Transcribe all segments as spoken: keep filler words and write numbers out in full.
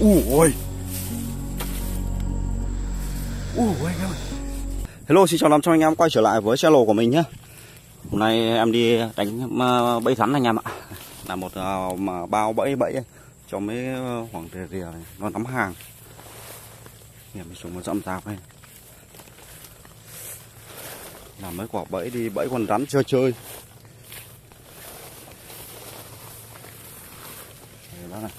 Ui. Ui anh em. Hello, xin chào làm cho anh em quay trở lại với channel của mình nhé. Hôm nay em đi đánh bẫy rắn anh em ạ. Là một uh, bao bẫy bẫy cho mấy khoảng rìa rìa này, nó nắm hàng. Em xuống một dậm dạp này. Làm mấy quả bẫy đi bẫy con rắn chơi chơi. Đó này.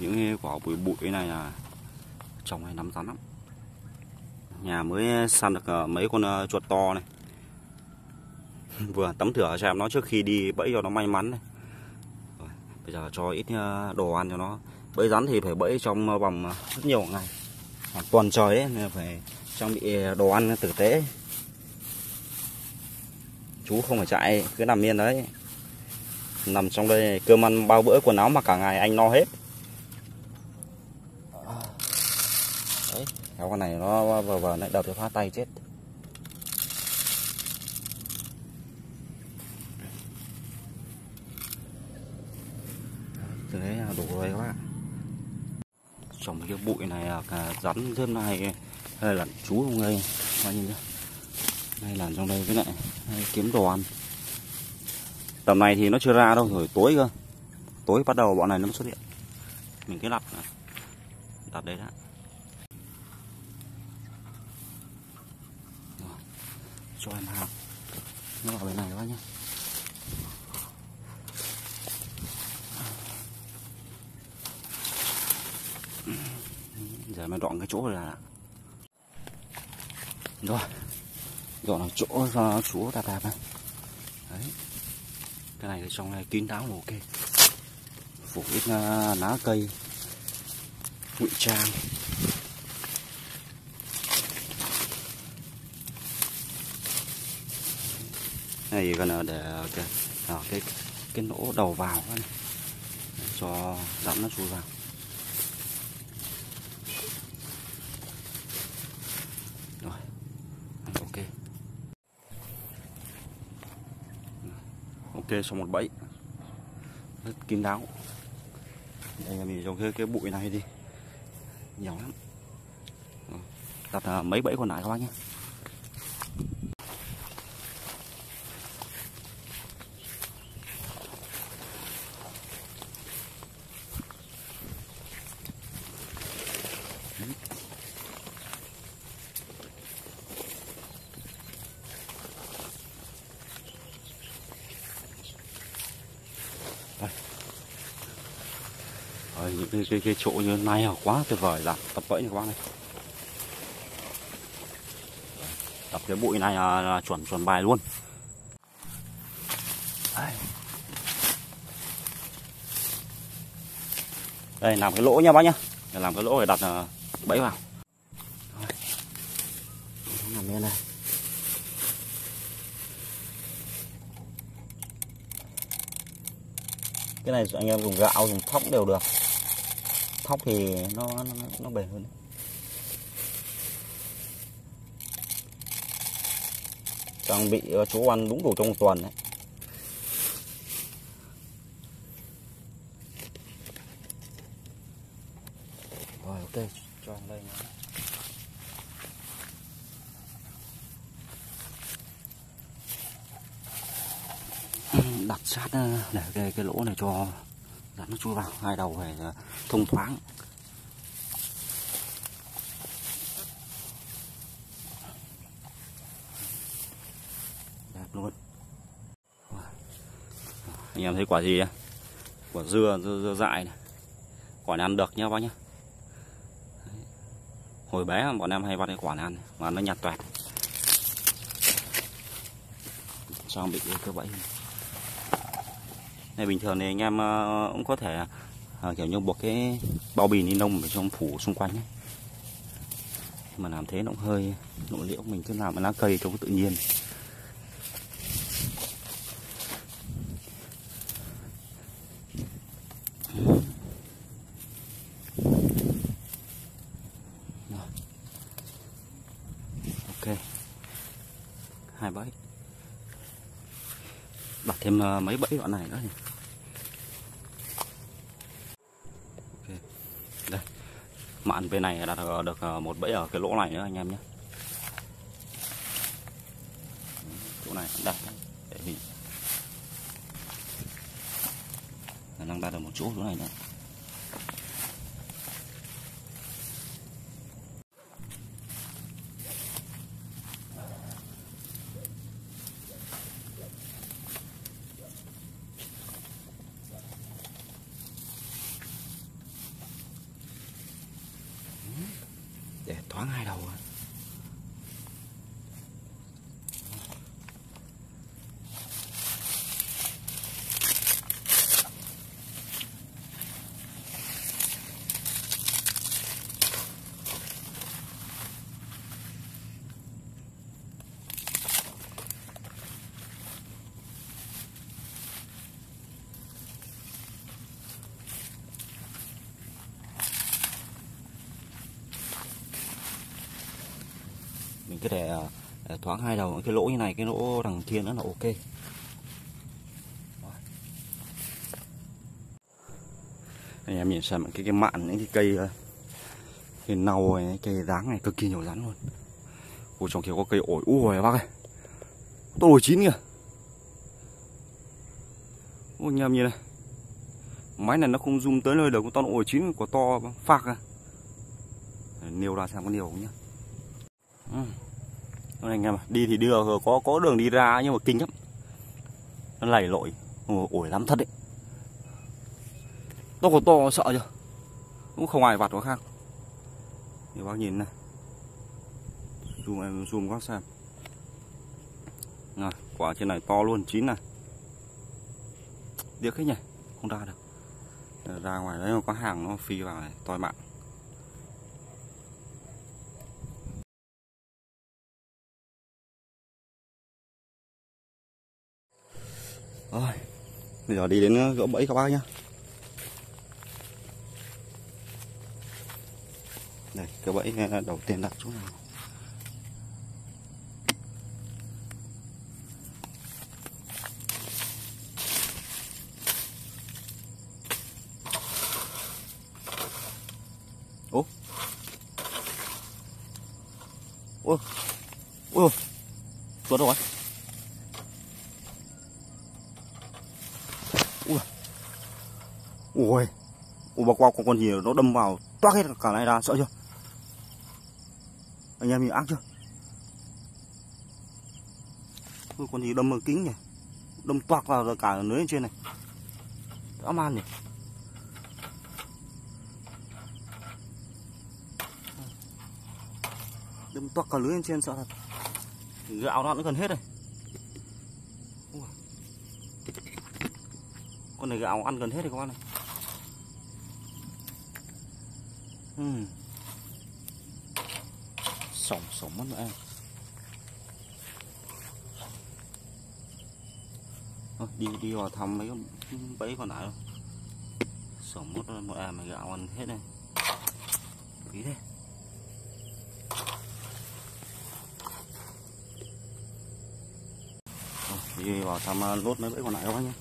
Những quả bụi bụi này là trồng hay nắm rắn lắm. Nhà mới săn được mấy con chuột to này. Vừa tắm thửa cho em nó trước khi đi bẫy cho nó may mắn này. Rồi, bây giờ cho ít đồ ăn cho nó. Bẫy rắn thì phải bẫy trong vòng rất nhiều ngày, khoảng tuần trời ấy, nên phải trang bị đồ ăn tử tế. Chú không phải chạy, cứ nằm yên đấy. Nằm trong đây cơm ăn bao bữa, quần áo mặc cả ngày anh no hết. Đấy, kéo con này nó vờ vờ lại đập cho phá tay chết. Từ đấy là đủ rồi các bạn. Trồng cái bụi này là rắn thêm này hay là chú không đây, coi như đây làm trong đây với lại kiếm đồ ăn. Tầm này thì nó chưa ra đâu, rồi tối cơ. Tối bắt đầu bọn này nó xuất hiện. Mình cứ lặp này. Lặp đấy đã. Rồi. Cho em hàng. Nó ở bên này quá nhá. Giờ mình dọn cái chỗ ra. Rồi. Dọn ở chỗ ra chỗ tạp tạp này. Đấy. Cái này thì trong này kín đáo là ok. Phủ ít uh, lá cây ngụy trang. Này chỉ cần để cái, cái cái nỗ đầu vào này. Cho rắn nó chui vào. Rồi. Ok. Ok, xong một bẫy rất kín đáo. Đây là mình trồng cái, cái bụi này đi nhiều lắm. Đặt mấy bẫy còn lại các bác nhé. Rồi, những cái, cái, cái chỗ như này là quá tuyệt vời, là tập bẫy này các bác này. Tập cái bụi này là, là chuẩn chuẩn bài luôn. Đây làm cái lỗ nha bác nhá, để làm cái lỗ để đặt bẫy vào. Rồi. Nằm yên này. Cái này anh em dùng gạo dùng thóc đều được. Thóc thì nó nó, nó bền hơn. Trang bị chỗ ăn đúng đủ trong một tuần đấy. Rồi ok, cho vào đây nhé. Đặt sát để cái, cái lỗ này cho rắn nó chui vào, hai đầu phải thông thoáng. Đẹp luôn. Anh em thấy quả gì ấy? Quả dưa, dưa, dưa dại này. Quả này ăn được nhá bác nhá. Hồi bé bọn em hay bắt cái quả này ăn, mà nó nhạt toẹt. Xong bị cái bẫy này. Này bình thường thì anh em uh, cũng có thể uh, kiểu như buộc cái bao bì ni lông ở trong phủ xung quanh ấy. Mà làm thế nó cũng hơi nội liễu, mình cứ làm lá cây cho tự nhiên. Ok, hai bẫy. Đặt thêm uh, mấy bẫy đoạn này nữa. Đây, mà ăn bên này đặt được một bẫy ở cái lỗ này nữa anh em nhé. Chỗ này đặt để mình đang đặt được một chỗ chỗ này nữa. Để thoáng hai đầu. Mình cứ để thoáng hai đầu, cái lỗ như này, cái lỗ đằng kia nữa là ok. Anh em nhìn xem cái cái mạn, những cái cây cái nâu này, cây dáng này cực kỳ nhiều rắn luôn. Ôi trong kia có cây ổi u rồi bác ơi, tôi ổi chín kìa. Ôi anh em nhìn này, máy này nó không zoom tới nơi được, con ổi chín của to phạc à. Nêu ra xem có nhiều không nhá. Ừ. Anh em đi thì đưa có có đường đi ra nhưng mà kinh lắm, nó lầy lội ổi lắm thật đấy, nó còn to sợ chưa, cũng không ai vặt có khác. Thì bác nhìn này, zoom em zoom các xem này, quả trên này to luôn, chín này, tiếc hết nhỉ, không ra được, ra ngoài đấy mà có hàng nó phi vào này, toi mạng. Rồi, bây giờ đi đến gỗ bẫy các bác nhá. Đây, cái bẫy đầu tiên đặt chỗ nào. Ố. Ôi. Ôi. Tuột rồi. Ui, ui bà qua con con gì nó đâm vào toát hết cả này ra, sợ chưa? Anh em nhìn ác chưa? Ui, con gì đâm vào kính nhỉ? Đâm toát vào rồi cả lưới trên này. Đã man nhỉ? Đâm toát cả lưới trên sợ thật. Gạo nó cũng gần hết rồi. Ui. Con này gạo ăn gần hết rồi các bạn này. Ừ. Sỏng sỏng mất em. Thôi đi đi vào thăm mấy cái bẫy còn lại đâu. Sỏng mất một em mà gạo ăn hết này. Phí thế. Thôi đi vào thăm lốt mấy bẫy còn lại các bác nhé.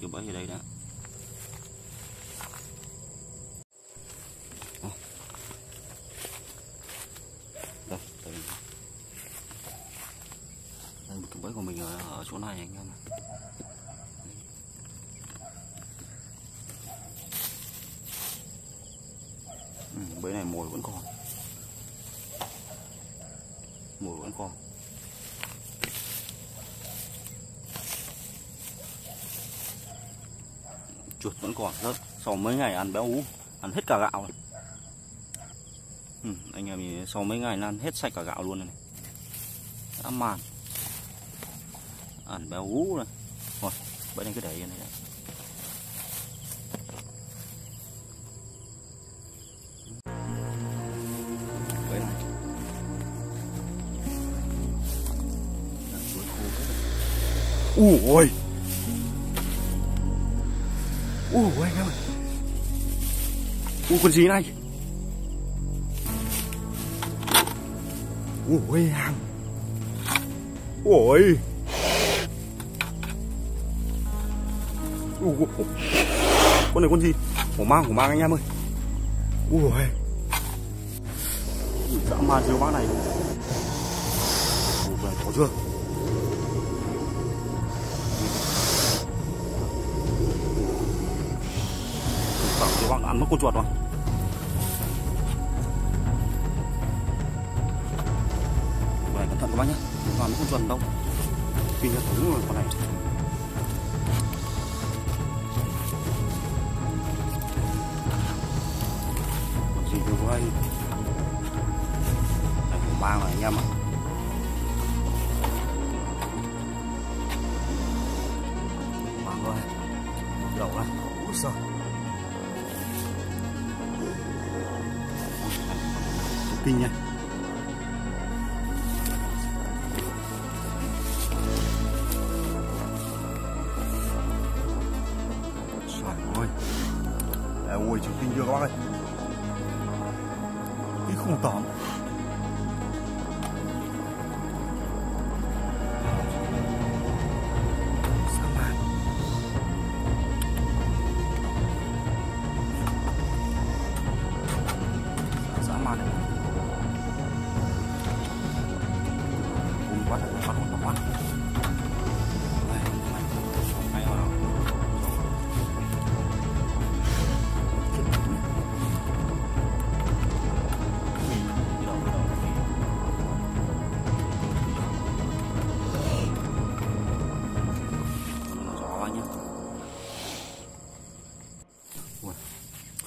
Cái bẫy ở đây đã. À. Đây, đây. Đây, cái bẫy của mình ở, ở chỗ này anh em. Ừ, bẫy này mồi vẫn còn, mồi vẫn còn. Chuột vẫn còn rất, sau mấy ngày ăn béo ú, ăn hết cả gạo này. Ừ, anh em thì sau mấy ngày ăn hết sạch cả gạo luôn này, đã màn, ăn béo ú này. Thôi, bữa nay cứ để yên này. Đã. Bữa nay. Ui ôi. Ui ôi anh em ơi. Ui con gì này. Ui ôi hàng. Ui ôi. Ui ôi. Con này con gì. Hổ mang hổ mang anh em ơi. Ui ôi. Dã man chiếu bác này. Ui ôi có chưa. Bạn ăn mất con chuột rồi. Vậy cẩn thận các bác nhé, toàn mất con chuột đâu. Tuy nhiên thử rồi con này. Còn gì đâu hay. Anh cũng mang rồi anh em ạ. Mang rồi. Đậu này. Úi giời. Kinh nha. Trời ơi. Ê ôi chứ kinh chưa các bác ơi. Ý không tóm.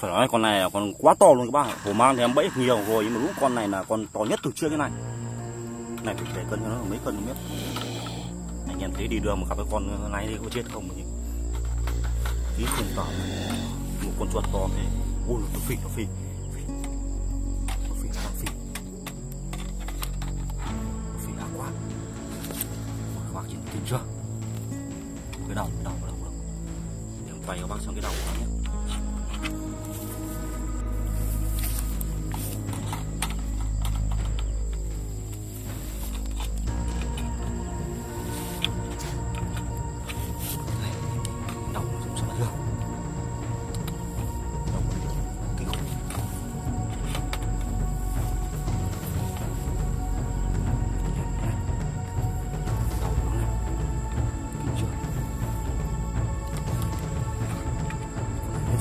Phải nói con này là con quá to luôn các bác ạ. Hổ mang thì em bẫy nhiều rồi nhưng mà lúc con này là con to nhất từ trước cái này. Này phải để cân cho nó mấy cân không biết. Anh em thấy đi đường mà gặp cái con này thì có chết không nhỉ? Ít tiền tỏ một con chuột to thế. Ôi nó phì nó phì. Phì. Nó phì nó phì. Nó phì đã quá. Các bác nhìn tin chưa? Cái đầu cái đầu cái đầu. Để em quay các bác sang cái đầu của nó nhé.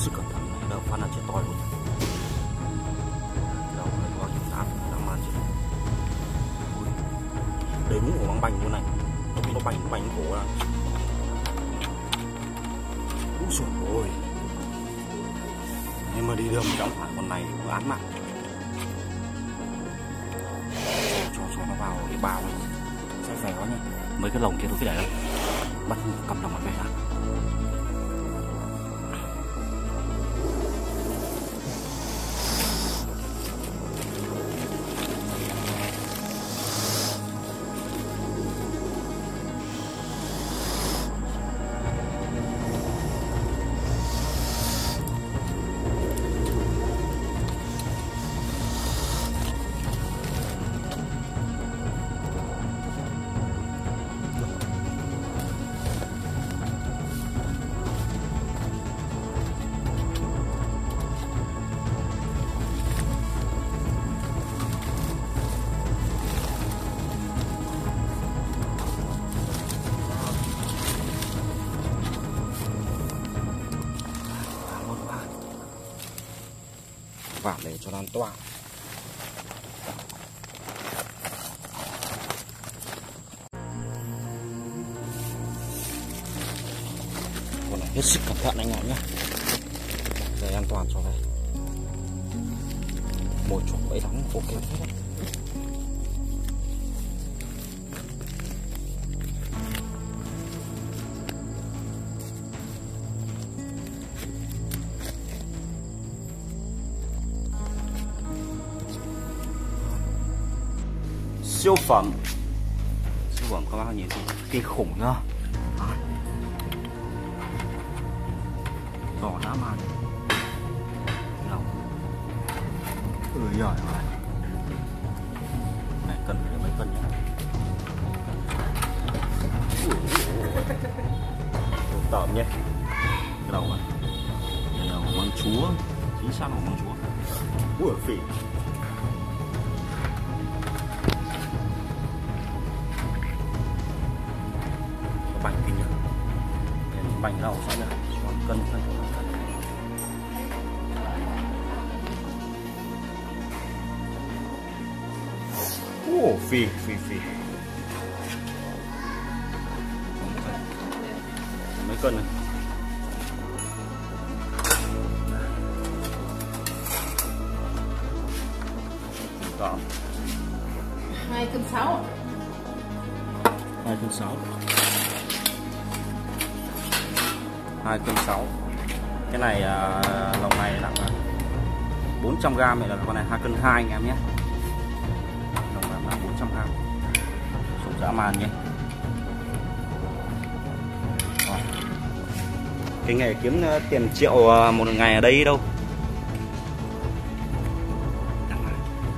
Sự cẩn thận này đâu phát là chết to luôn. Đầu này có những đám đang màn chứ. Đấy mũ của băng bành luôn này. Nó bị nó bành nó bành cổ ra. Úi dồi ôi. Nhưng mà đi đường chẳng phải con này cũng án mạng. Cho cho nó vào cái bào này. Sẽ phải đó nhá. Mấy cái lồng kia tôi phải để đây. Bắt cầm đồng mặt về đã. Vào để cho nó an toàn. Con này hết sức cẩn thận anh em nhé. Để an toàn cho về. Mỗi chỗ bẫy đóng ok hết. Siêu phẩm. Siêu phẩm các bác nhìn kinh khủng nhá. đỏ đã màn lòng. Ừ giỏi rồi. Này cần cái mấy cần nhá. Tởm nhé. Cái đầu này. Cái đầu măng chúa, chính xác của măng chúa. Ủa phỉ. Bành kinh nhỉ. Bành đầu sao nhỉ? Còn cân cân. Ủa phỉ phỉ phỉ. Mấy cân này. Hai cân sáu. Hai cân sáu. Hai cân sáu. Cái này à, lòng này nặng bốn trăm gam này, là con này hai cân hai anh em nhé. Lòng này là bốn trăm gam. Sụp dã man nhé. Cái nghề kiếm tiền triệu một ngày ở đây đâu.